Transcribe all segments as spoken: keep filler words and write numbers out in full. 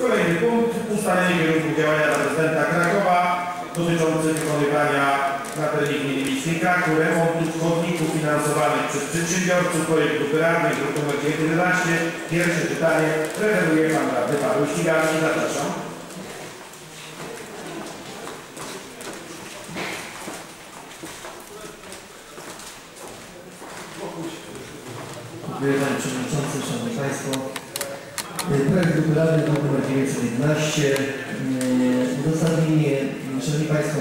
Kolejny punkt, ustalenie kierunków działania prezydenta Krakowa dotyczących wykonywania na terenie gminy miejskiej Kraków remontu chodników finansowanych przez przedsiębiorców, projektów radnych, druk nr dziewiętnaście. Pierwsze czytanie referuje pan radny Paweł Ścigali. Zapraszam. Dziękuję panie przewodniczący, szanowni państwo. Projekt regularny nr dziewięćset jedenaście. Uzasadnienie, szanowni państwo,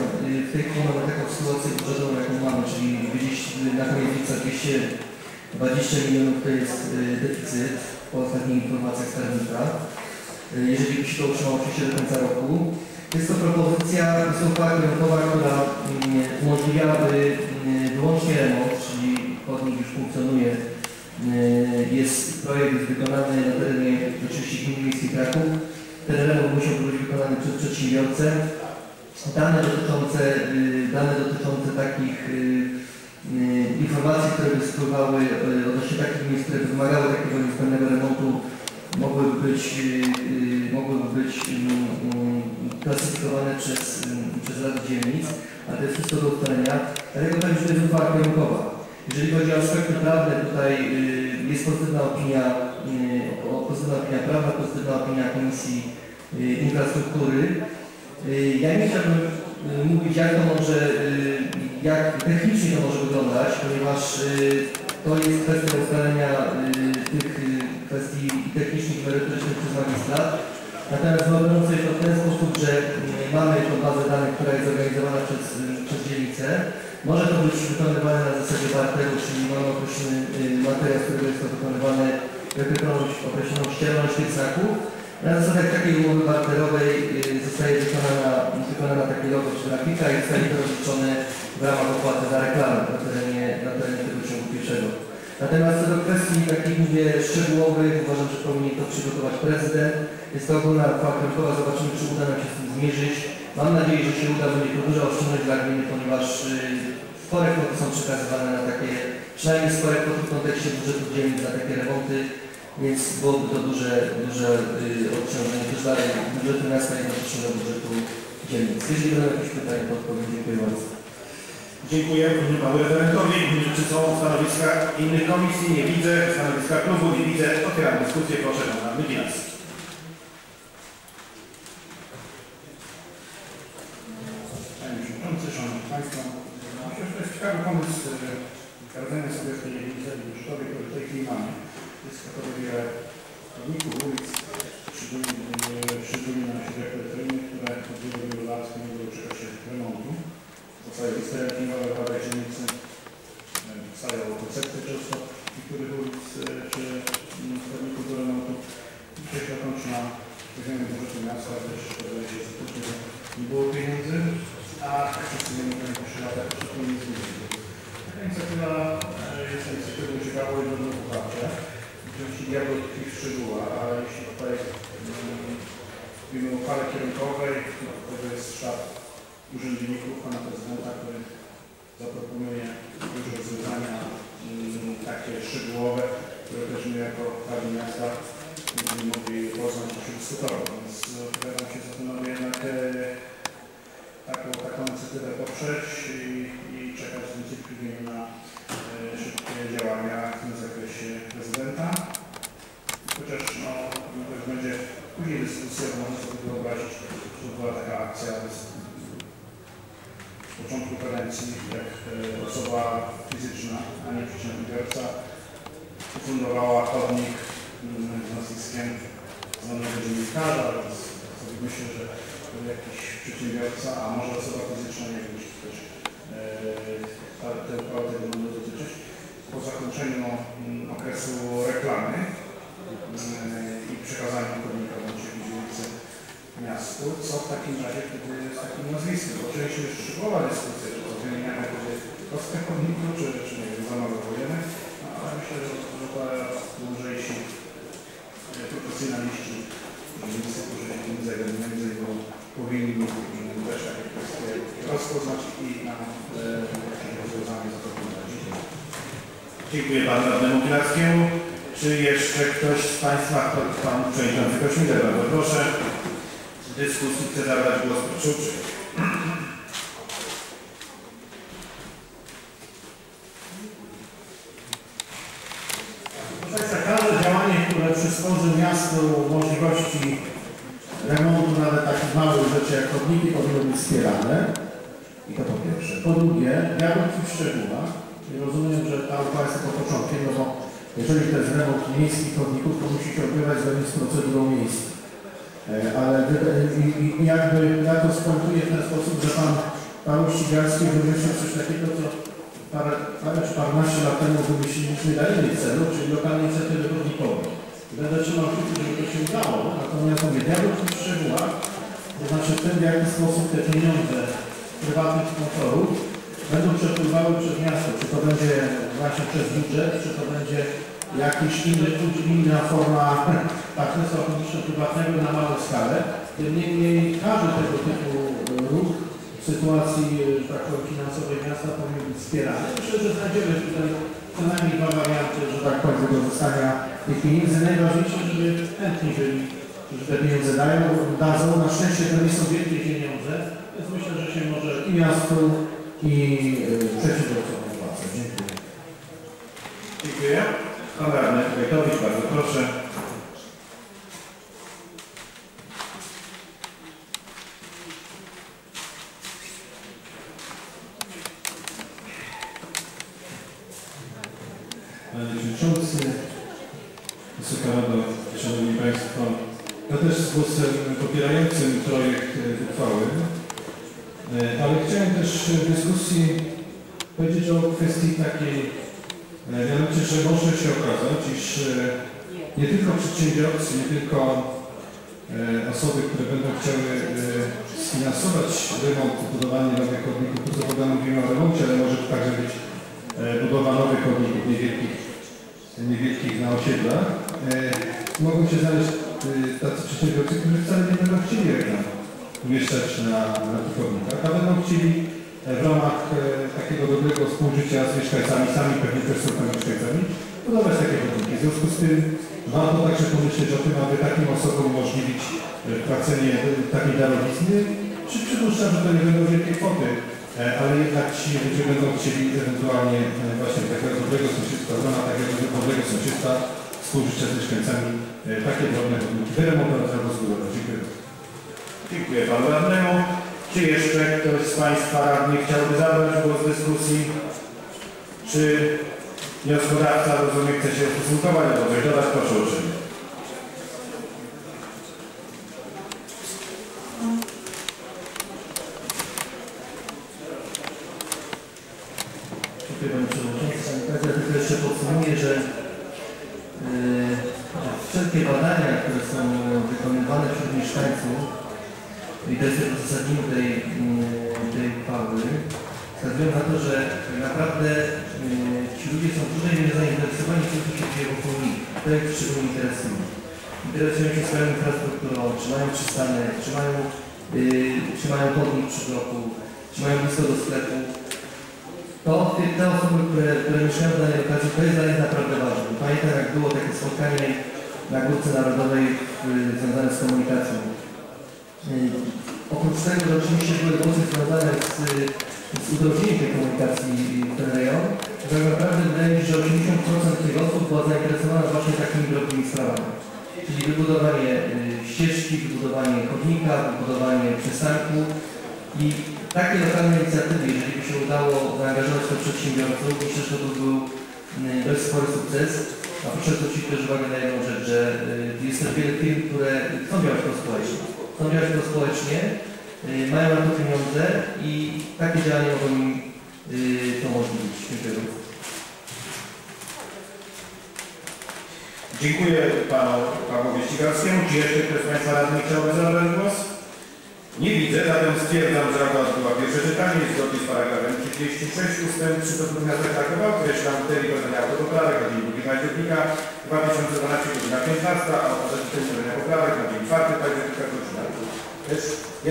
w tej chwili mamy taką sytuację budżetową, jaką mamy, czyli na koniec lipca dwieście dwadzieścia milionów to jest deficyt po ostatnich informacjach z termika. Jeżeli by się to utrzymało oczywiście do końca roku. Jest to propozycja usługa rynkowa, która umożliwiałaby wyłącznie remont, czyli chodnik już funkcjonuje. Jest projekt wykonany na terenie oczywiście gminy miejskiej Kraków. Ten remont musiał być wykonany przez przedsiębiorcę. Dane dotyczące, dane dotyczące takich informacji, które by spływały odnośnie takich miejsc, które wymagały takiego niezbędnego remontu, mogłyby być, mogłyby być klasyfikowane przez, przez Radę Dzielnic, ale to jest wszystko do ustalenia. Dlatego tam już jest uchwała kierunkowa. Jeżeli chodzi o aspekty prawne, tutaj jest pozytywna opinia, pozytywna opinia prawna, pozytywna opinia Komisji Infrastruktury. Ja nie chciałbym mówić, jak to może, jak technicznie to może wyglądać, ponieważ to jest kwestia ustalenia tych kwestii technicznych i merytorycznych przez magistrat. Natomiast wyobrażam sobie to w ten sposób, że mamy tą bazę danych, która jest zorganizowana przez, przez dzielnicę. Może to być wykonywane na zasadzie barteru, czyli mamy określony materiał, z którego jest to wykonywane, żeby wykonać określoną ścielność tych znaków. Na zasadzie takiej umowy barterowej zostaje wykonana, wykonana taki logotyp grafika i zostaje to rozliczone w ramach opłaty za reklamę na terenie, na terenie tego ciągu pierwszego. Natomiast co do kwestii takich, mówię, szczegółowych, uważam, że powinien to przygotować prezydent. Jest to ogólna uchwała kierunkowa, zobaczymy, czy uda nam się z tym zmierzyć. Mam nadzieję, że się uda, będzie to duża oszczędność dla gminy, ponieważ spore kwoty są przekazywane na takie, przynajmniej spore kwoty w kontekście budżetu dzielnic na takie remonty, więc byłoby to duże, duże odciążenie też dla budżetu miasta i do budżetu dzielnic. Jeżeli będą jakieś pytania, to odpowiem. Dziękuję bardzo. Dziękuję panu referentowi. Czy są stanowiska innych komisji? Nie widzę. Stanowiska klubu nie widzę. Otwieram dyskusję. Proszę pana Wyginacki. Ciekawy pomysł gardzenia sobie w tej dzielnicy budżetowej, której w tej chwili mamy. Jest kategoria chodników, ulic, szczególnie na osiedlach elektrycznych, które od wielu, wielu lat nie były w czasie remontu. To całe historia klimawa w wadach dzielnicy, wcale około sekcji często niektórych ulic czy chodników do remontu. Dzisiaj się kończy na poziomie budżetu miasta, ale też się skutecznie nie było pieniędzy, a akcesywnie nie było przy latach. Ta inicjatywa jest inicjatywą ciekawą i dobrą poparcia. Oczywiście diabeł tkwi w szczegółach, ale jeśli tutaj mówimy o uchwale kierunkowej, to to jest sztab urzędników, pana prezydenta, który zaproponuje duże rozwiązania takie szczegółowe, które też my jako Rady Miasta będziemy mogli poznać i dyskutować. Więc odpowiadam się za to, aby jednak taką, taką inicjatywę poprzeć i, i czekać z niecierpliwieniem na e, szybkie działania w tym zakresie prezydenta. Chociaż no, to już będzie później dyskusja, bo można sobie wyobrazić, że była taka akcja z, z początku kadencji, jak e, osoba fizyczna, a nie przedsiębiorca, ufundowała chodnik mm, z nazwiskiem znanego dziennikarza, ale sobie myślę, że jakiś przedsiębiorca, a może osoba fizyczna, nie wiem, czy też te układy będą dotyczyć, po zakończeniu okresu reklamy i przekazaniu chodnika bądź dzielnicy miastu, co w takim razie kiedy z takim nazwiskiem. Oczywiście jest szczegółowa dyskusja, czy to zmieniamy kostkę chodniku, czy, czy nie wiem, zamalowujemy, no, ale myślę, że to dłużejsi profesjonaliści między innymi powinni też takie kwestie rozpoznać i na rozwiązanie zaproponować. Dziękuję bardzo radnemu Pilarskiemu. Czy jeszcze ktoś z państwa, pan przewodniczący Kośmider, bardzo proszę. dyskusji chce zabrać głos. Proszę uprzejmie. Każde działanie, które przysporzy miastu możliwości remontu, nawet takich małych rzeczy jak chodniki, powinno być wspierane. I to po pierwsze. Po drugie, ja bym tu w szczegółach i rozumiem, że ta uchwała jest tylko początkiem, no bo jeżeli to jest remont miejskich chodników, to musi się odbywać zgodnie z procedurą miejską. Ale i, i jakby ja to skomentuję w ten sposób, że pan Paweł Ścigali wymyślił coś takiego, co parę, parę czy paręnaście lat temu wymyśliliśmy dla innych celów, czyli lokalnej inicjatywy chodnikowej. Będę trzymał kciuki, żeby to się udało, natomiast mówię, ja bym w szczegółach, to znaczy w tym, w jaki sposób te pieniądze prywatnych sponsorów będą przepływały przez miasto. Czy to będzie właśnie przez budżet, czy to będzie jakaś inna forma partnerstwa publiczno-prywatnego na małą skalę. Tym niemniej każdy tego typu ruch w sytuacji, że tak powiem, finansowej miasta powinien być wspierany. Myślę, że znajdziemy tutaj co najmniej dwa warianty, że tak powiem, wykorzystania tych pieniędzy. Najważniejsze, żeby chętni byli, którzy te pieniądze dają, dadzą. Na szczęście to nie są wielkie pieniądze, więc myślę, że się może i miastu, i przedsiębiorcom opłacę. Dziękuję. Dziękuję. Pan radny Wojtowicz, bardzo proszę. Panie Przewodniczący, Wysoka Rado, Szanowni Państwo, ja też z głosem popierającym projekt uchwały, ale chciałem też w dyskusji powiedzieć o kwestii takiej. Mianowicie, że może się okazać, iż nie tylko przedsiębiorcy, nie tylko osoby, które będą chciały sfinansować remont, budowanie nowych chodników, to co prawda mówimy o remoncie, ale może także być budowa nowych chodników niewielkich, niewielkich na osiedlach, mogą się znaleźć tacy przedsiębiorcy, którzy wcale nie będą chcieli umieszczać na, na tych chodnikach, a będą chcieli w ramach e, takiego dobrego współżycia z mieszkańcami, sami pewnie też są tam mieszkańcami, budować takie chodniki. W związku z tym warto także pomyśleć o tym, aby takim osobom umożliwić płacenie takiej darowizny. Czy przypuszczam, że to nie będą wielkie kwoty, e, ale jednak ci ludzie będą chcieli ewentualnie e, właśnie takiego dobrego sąsiedztwa, w ramach takiego dobrego sąsiedztwa współżycia z mieszkańcami, e, takie drobne chodniki wyremontować albo zbudować. Dziękuję. Dziękuję panu radnemu. Czy jeszcze ktoś z Państwa radnych chciałby zabrać głos w dyskusji? Czy wnioskodawca, rozumiem, chce się ustosunkować do tego? Dodać proszę uczynić. Dziękuję Panie Przewodniczący. Ja tylko jeszcze podsumuję, że yy, wszelkie badania, które są wykonywane wśród mieszkańców, i to jest uzasadnienie tej, tej uchwały, wskazują na to, że naprawdę ci ludzie są w dużej mierze zainteresowani tym, co się dzieje wokół nich. To ich szczególnie interesuje. Interesują się swoją infrastrukturą, czy mają przystanek, czy mają, yy, czy mają chodnik przy bloku, czy mają blisko do sklepu. To te osoby, które, które mieszkają w danej okazji, to jest dla nich naprawdę ważne. Pamiętam, jak było takie spotkanie na Górce Narodowej yy, związane z komunikacją. Oprócz tego, że oczywiście były głosy związane z, z udrożnieniem tej komunikacji w ten rejon, tak naprawdę wydaje mi się, że osiemdziesiąt procent tych osób była zainteresowana właśnie takimi drobnymi sprawami. Czyli wybudowanie ścieżki, wybudowanie chodnika, wybudowanie przystanku i takie lokalne inicjatywy, jeżeli by się udało zaangażować do przedsiębiorców, myślę, że to był dość spory sukces. A proszę zwrócić też uwagę na jedną rzecz, że jest też wiele firm, które chcą działać prospołecznie. Są działać to społecznie, yy, mają na to pieniądze i takie działania mogą im yy, umożliwić. Dziękuję. Dziękuję panu Pawłowi Ścigalskiemu. Czy jeszcze ktoś z Państwa radnych chciałby zabrać głos? Nie widzę, zatem stwierdzam, że rada odbyła pierwsze czytanie i zgodnie z paragrafem trzydziestym szóstym ustęp trzy przedmiotów traktatu określam termin zamiaru poprawek na dzień drugiego października dwa tysiące dwunastego, godzina piętnasta, a o zakończeniu poprawek na dzień czwartego października, godzina.